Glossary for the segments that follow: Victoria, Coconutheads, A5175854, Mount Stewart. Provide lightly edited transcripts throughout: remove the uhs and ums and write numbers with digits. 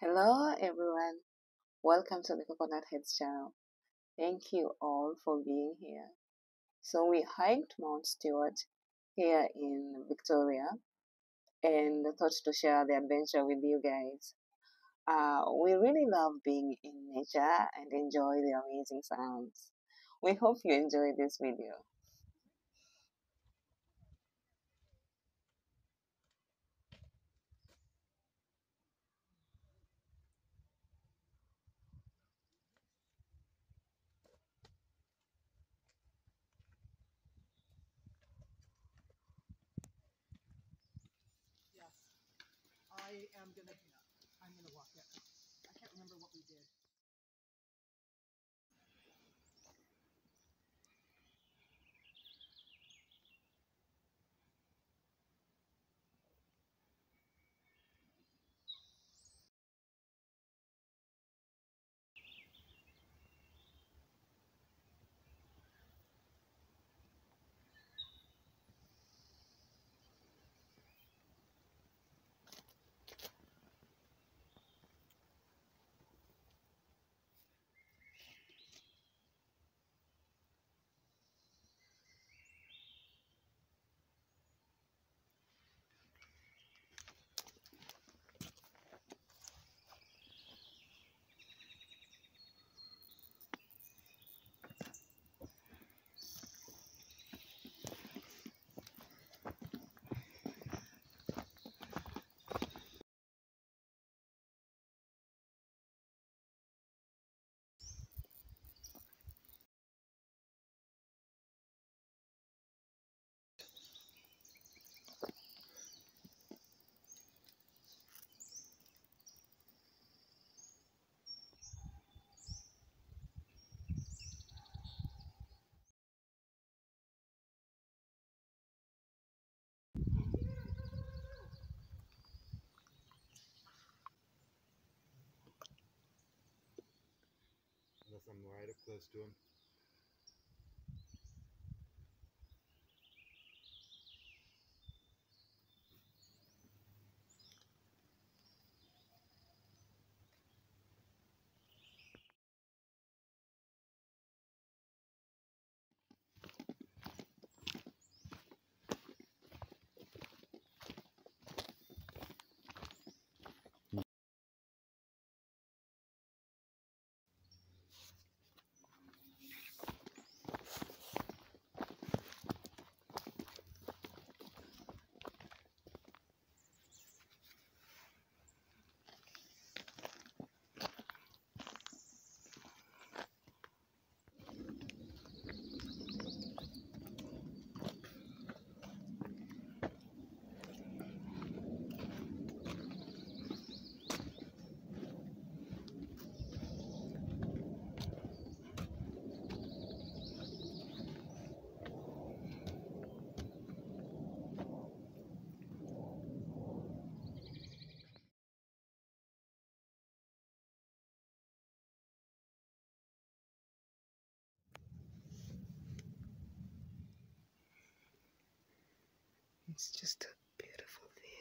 Hello everyone, welcome to the Coconutheads channel. Thank you all for being here. So we hiked Mount Stewart here in Victoria and thought to share the adventure with you guys. We really love being in nature and enjoy the amazing sounds. We hope you enjoy this video. I'm gonna walk it. I can't remember what we did. I'm right up close to him. It's just a beautiful view.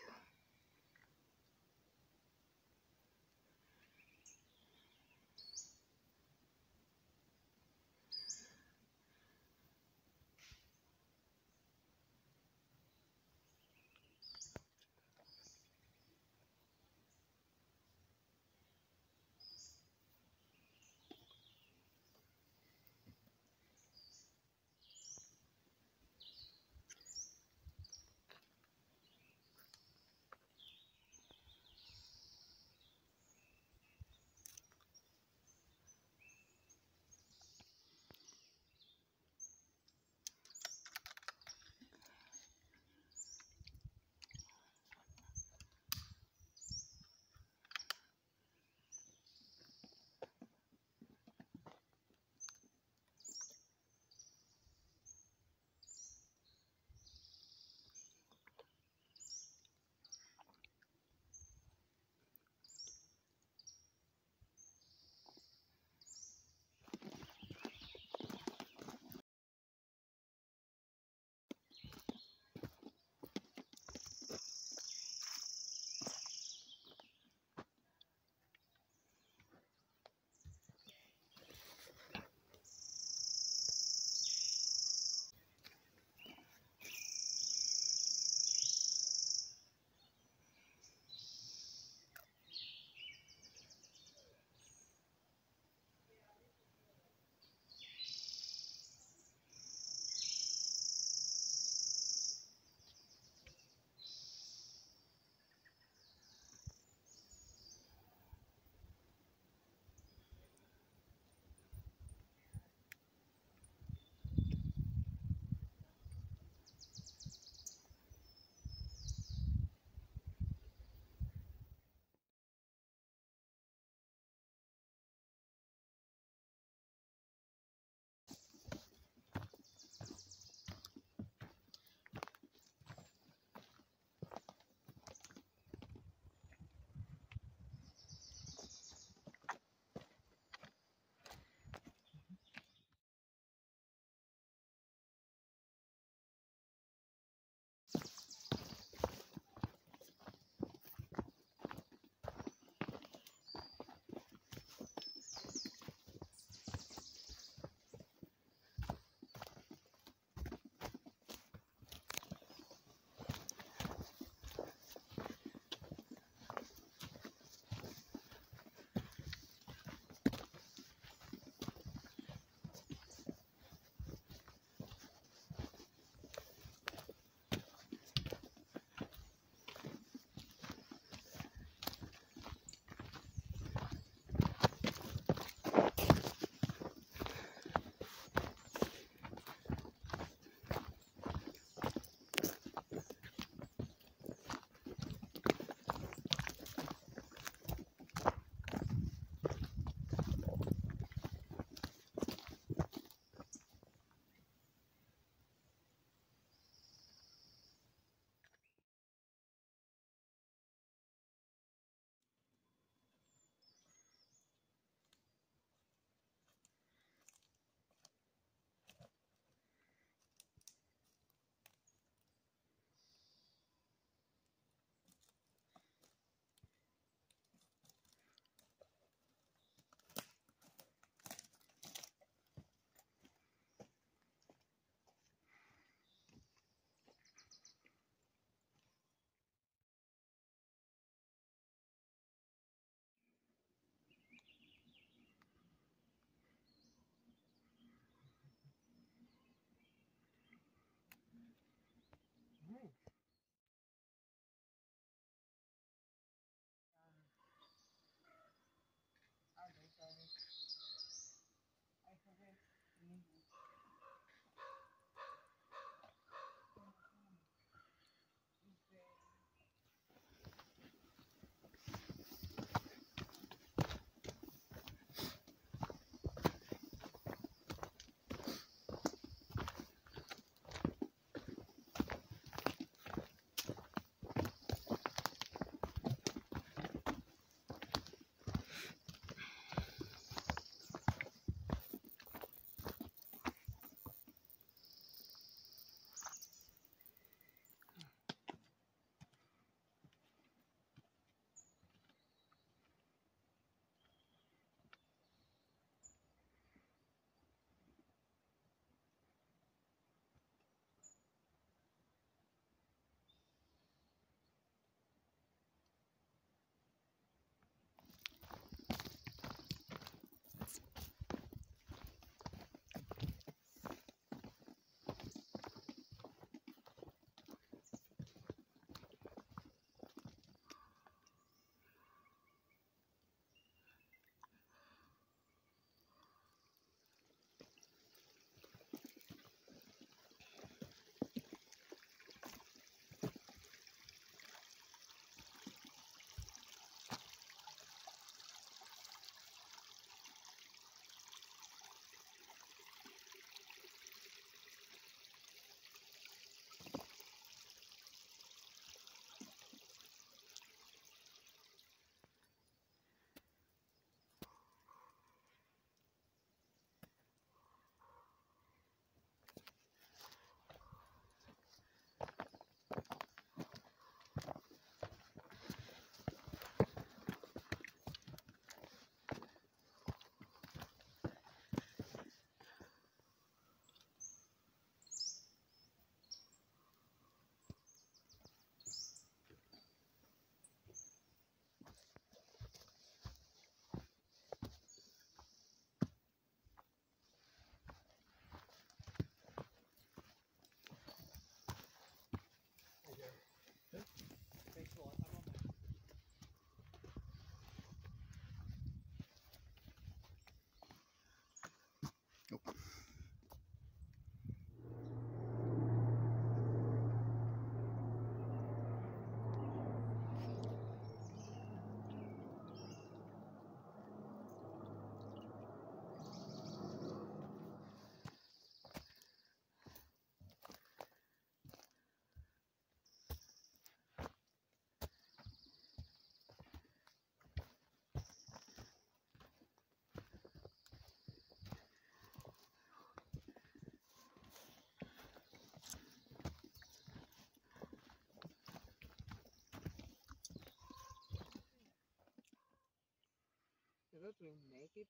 It will make it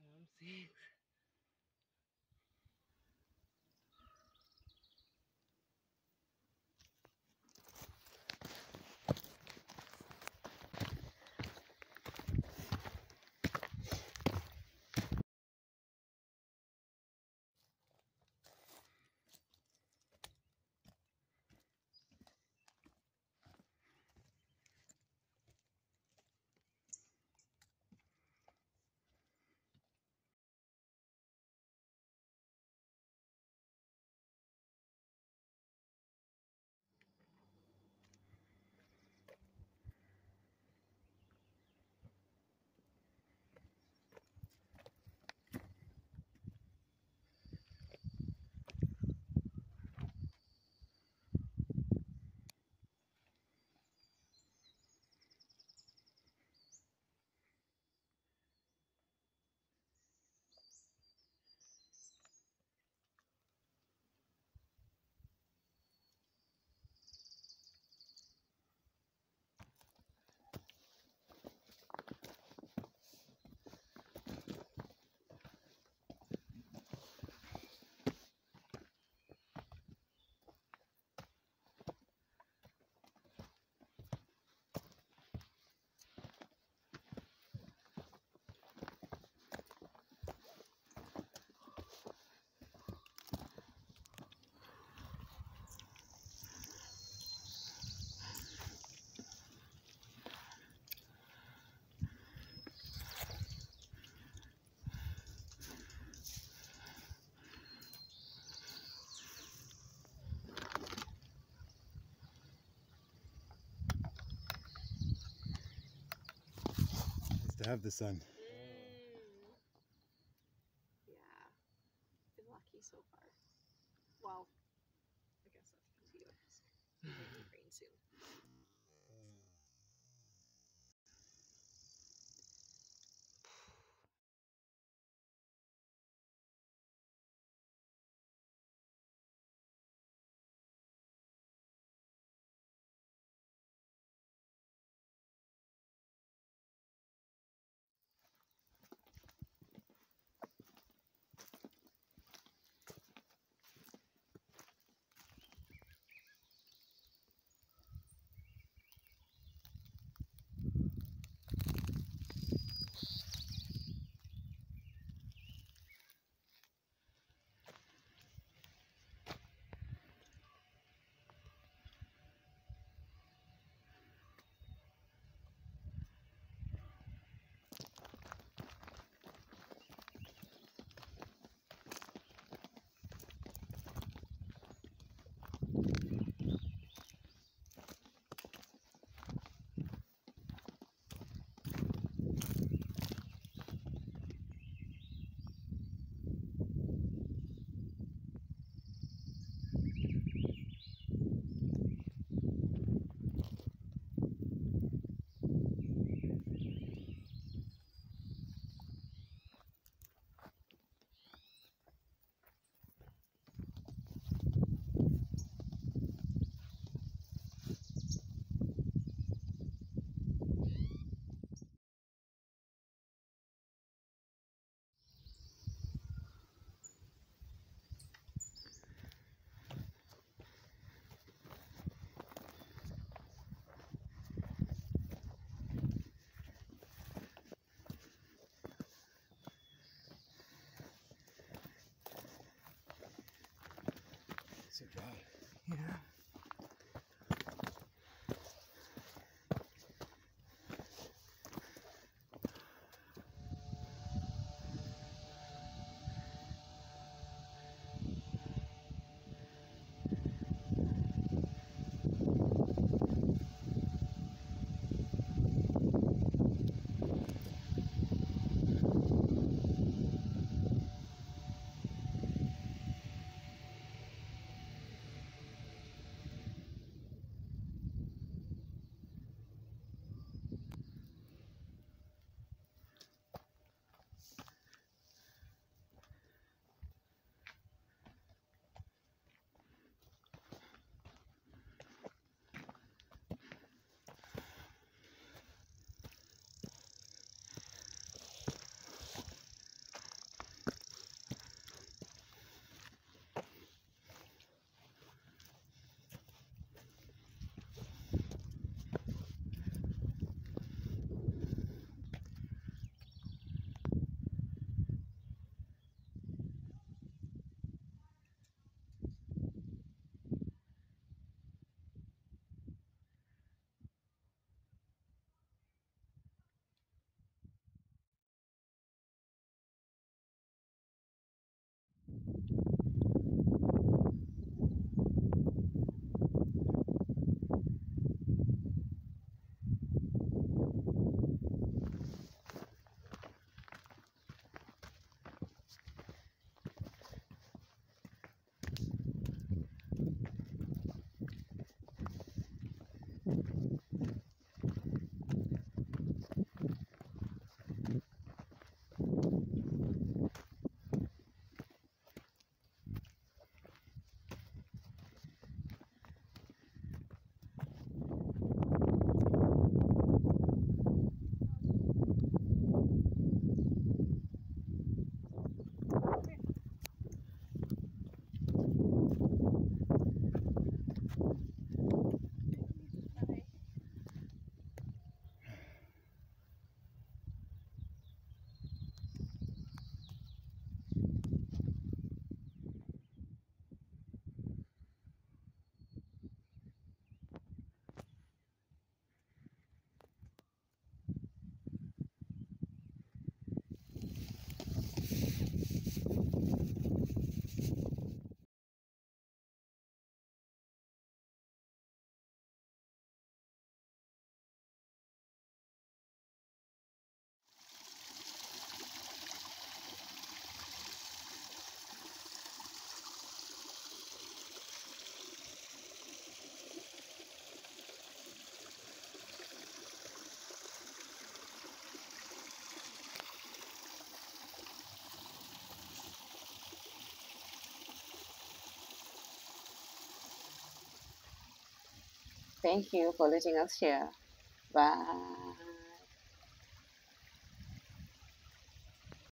around 6. To have the sun. Yeah, been lucky so far. Well, I guess that's going to be like rain soon. So dry. Yeah. Thank you for letting us share. Bye.